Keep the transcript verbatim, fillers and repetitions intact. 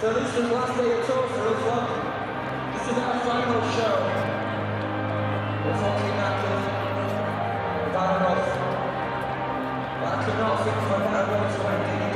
So this is last day of tour for us, love. This is our final show. We're talking actors. Bad enough. Back enough, it's my bad enough twenty.